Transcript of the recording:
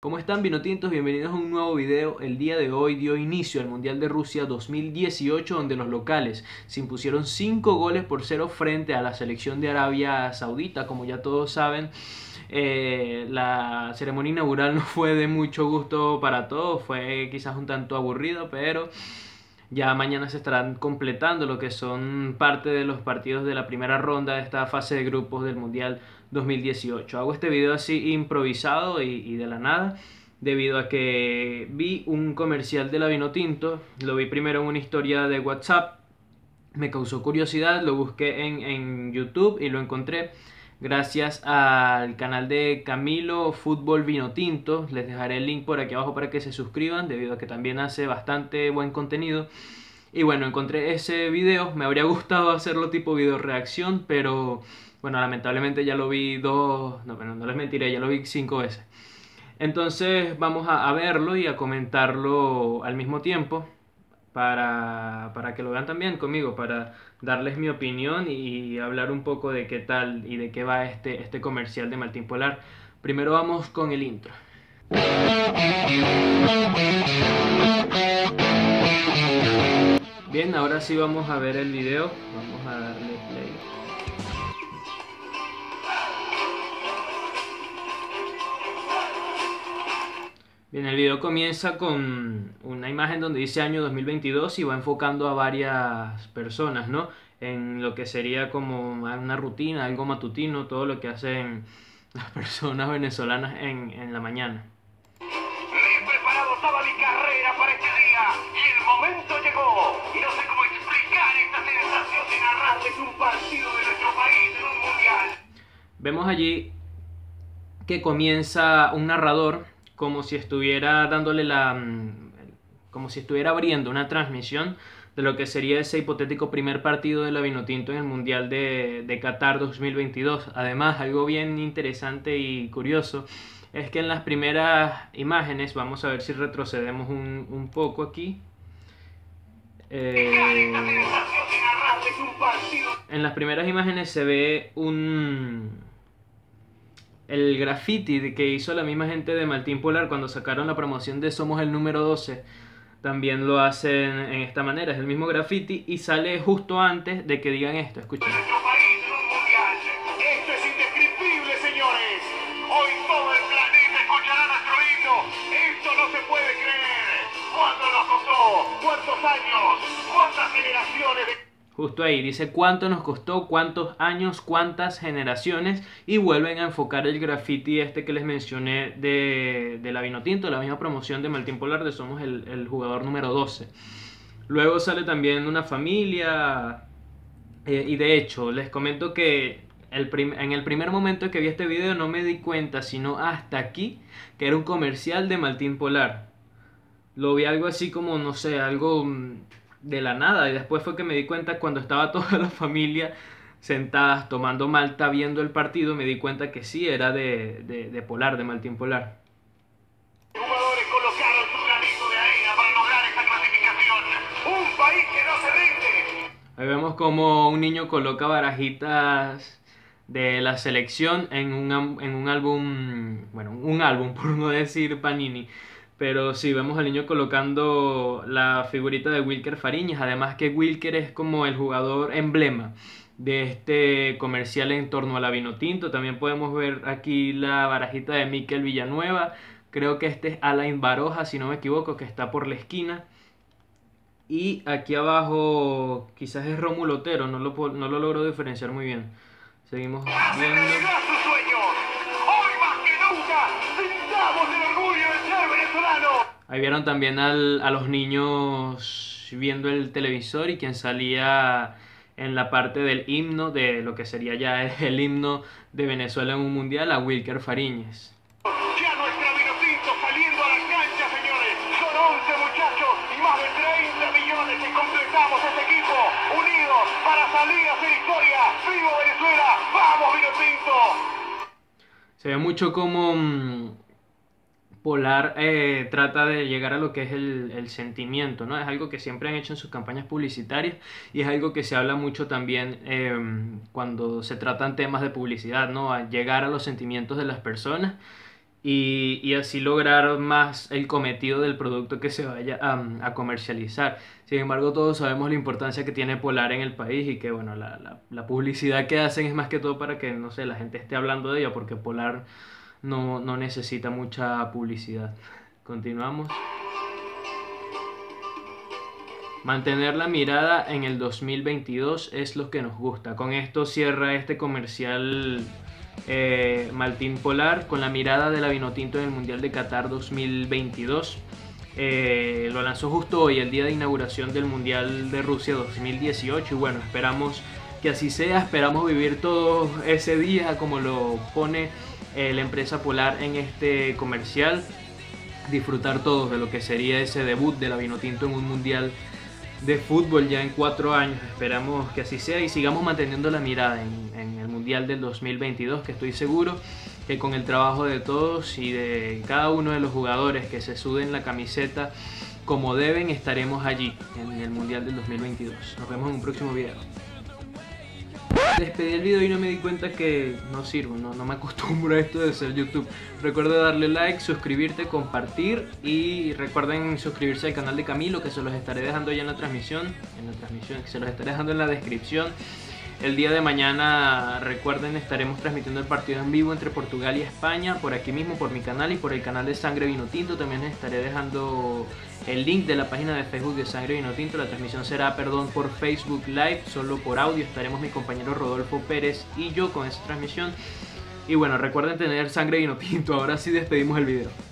¿Cómo están, Vinotintos? Bienvenidos a un nuevo video. El día de hoy dio inicio al Mundial de Rusia 2018, donde los locales se impusieron 5-0 frente a la selección de Arabia Saudita. Como ya todos saben, la ceremonia inaugural no fue de mucho gusto para todos, fue quizás un tanto aburrido, pero ya mañana se estarán completando lo que son parte de los partidos de la primera ronda de esta fase de grupos del Mundial 2018. Hago este video así improvisado y de la nada, debido a que vi un comercial de la Vinotinto. Lo vi primero en una historia de WhatsApp, me causó curiosidad, lo busqué en YouTube y lo encontré gracias al canal de Camilo Fútbol Vinotinto. Les dejaré el link por aquí abajo para que se suscriban, debido a que también hace bastante buen contenido. Y bueno, encontré ese video, me habría gustado hacerlo tipo video reacción, pero bueno, lamentablemente ya lo vi no les mentiré, ya lo vi 5 veces. Entonces vamos a verlo y a comentarlo al mismo tiempo, para que lo vean también conmigo, para darles mi opinión y hablar un poco de qué tal y de qué va este comercial de Maltín Polar. Primero vamos con el intro. Bien, ahora sí vamos a ver el video. Vamos a darle play. Bien, el video comienza con una imagen donde dice año 2022 y va enfocando a varias personas, ¿no? En lo que sería como una rutina, algo matutino, todo lo que hacen las personas venezolanas en la mañana. Bien preparado estaba mi carrera para este día y el momento llegó. Y no sé cómo explicar esta sensación de narrarles un partido de nuestro país en un mundial. Vemos allí que comienza un narrador, como si estuviera dándole como si estuviera abriendo una transmisión de lo que sería ese hipotético primer partido de la Vinotinto en el Mundial de Qatar 2022. Además, algo bien interesante y curioso es que en las primeras imágenes, vamos a ver si retrocedemos un poco aquí. En las primeras imágenes se ve el graffiti que hizo la misma gente de Maltín Polar cuando sacaron la promoción de Somos el número 12. También lo hacen en esta manera, es el mismo graffiti y sale justo antes de que digan esto. Escuchen. Nuestro país en un mundial. Esto es indescriptible, señores. Hoy todo el planeta escuchará nuestro himno. Esto no se puede creer. ¿Cuánto nos costó? ¿Cuántos años? ¿Cuántas generaciones de... Justo ahí dice cuánto nos costó, cuántos años, cuántas generaciones, y vuelven a enfocar el graffiti este que les mencioné de la Vinotinto, la misma promoción de Maltín Polar de Somos el jugador número 12. Luego sale también una familia, y de hecho les comento que en el primer momento que vi este video no me di cuenta, sino hasta aquí, que era un comercial de Maltín Polar. Lo vi algo así como, no sé, algo de la nada, y después fue que me di cuenta cuando estaba toda la familia sentadas tomando malta viendo el partido. Me di cuenta que sí, era de Polar, de Maltín Polar. Los jugadores colocaron su granito de arena para lograr esta clasificación. Un país que no se rinde. Ahí vemos como un niño coloca barajitas de la selección en un álbum, bueno, un álbum por no decir Panini. Pero sí, vemos al niño colocando la figurita de Wilker Fariñas. Además que Wilker es como el jugador emblema de este comercial en torno a la Vinotinto. También podemos ver aquí la barajita de Miquel Villanueva. Creo que este es Alain Baroja, si no me equivoco, que está por la esquina. Y aquí abajo quizás es Romulo Otero, no lo logro diferenciar muy bien. Seguimos viendo. Ahí vieron también a los niños viendo el televisor, y quien salía en la parte del himno, de lo que sería ya el himno de Venezuela en un mundial, a Wilker Fariñas. Ya nuestra Vinotinto saliendo a la cancha, señores. Son 11 muchachos y más de 30 millones que completamos este equipo, unidos para salir a hacer historia. ¡Vivo Venezuela! ¡Vamos, Vinotinto! Se ve mucho como Polar trata de llegar a lo que es el sentimiento, ¿no? Es algo que siempre han hecho en sus campañas publicitarias, y es algo que se habla mucho también cuando se tratan temas de publicidad, ¿no? A llegar a los sentimientos de las personas, y así lograr más el cometido del producto que se vaya a comercializar. Sin embargo, todos sabemos la importancia que tiene Polar en el país y que bueno, la publicidad que hacen es más que todo para que, no sé, la gente esté hablando de ella, porque Polar no necesita mucha publicidad. Continuamos. Mantener la mirada en el 2022 es lo que nos gusta. Con esto cierra este comercial Maltín Polar con la mirada de la Vinotinto en el Mundial de Qatar 2022. Lo lanzó justo hoy, el día de inauguración del Mundial de Rusia 2018. Y bueno, esperamos que así sea, esperamos vivir todo ese día como lo pone la empresa Polar en este comercial. Disfrutar todos de lo que sería ese debut de la Vinotinto en un Mundial de fútbol ya en 4 años. Esperamos que así sea y sigamos manteniendo la mirada en el Mundial del 2022, que estoy seguro que con el trabajo de todos y de cada uno de los jugadores que se suden la camiseta como deben, estaremos allí en el Mundial del 2022. Nos vemos en un próximo video. Despedí el video y no me di cuenta que no sirvo, no me acostumbro a esto de ser YouTube. Recuerda darle like, suscribirte, compartir y recuerden suscribirse al canal de Camilo, que se los estaré dejando ya en la transmisión, se los estaré dejando en la descripción. El día de mañana, recuerden, estaremos transmitiendo el partido en vivo entre Portugal y España, por aquí mismo, por mi canal y por el canal de Sangre Vinotinto. También les estaré dejando el link de la página de Facebook de Sangre Vinotinto. La transmisión será, por Facebook Live, solo por audio. Estaremos mi compañero Rodolfo Pérez y yo con esa transmisión. Y bueno, recuerden tener Sangre Vinotinto. Ahora sí despedimos el video.